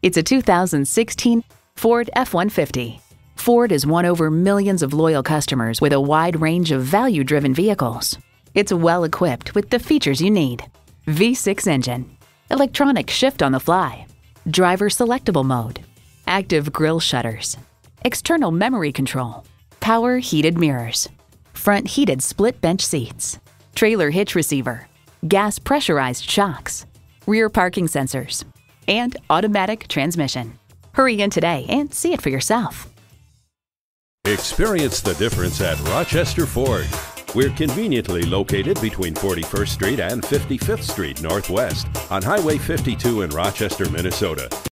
It's a 2016 Ford F-150. Ford has won over millions of loyal customers with a wide range of value-driven vehicles. It's well equipped with the features you need: V6 engine, electronic shift on the fly, driver selectable mode, active grille shutters, external memory control, power heated mirrors, front heated split bench seats, trailer hitch receiver, gas pressurized shocks, rear parking sensors, and automatic transmission. Hurry in today and see it for yourself. Experience the difference at Rochester Ford. We're conveniently located between 41st Street and 55th Street Northwest on Highway 52 in Rochester, Minnesota.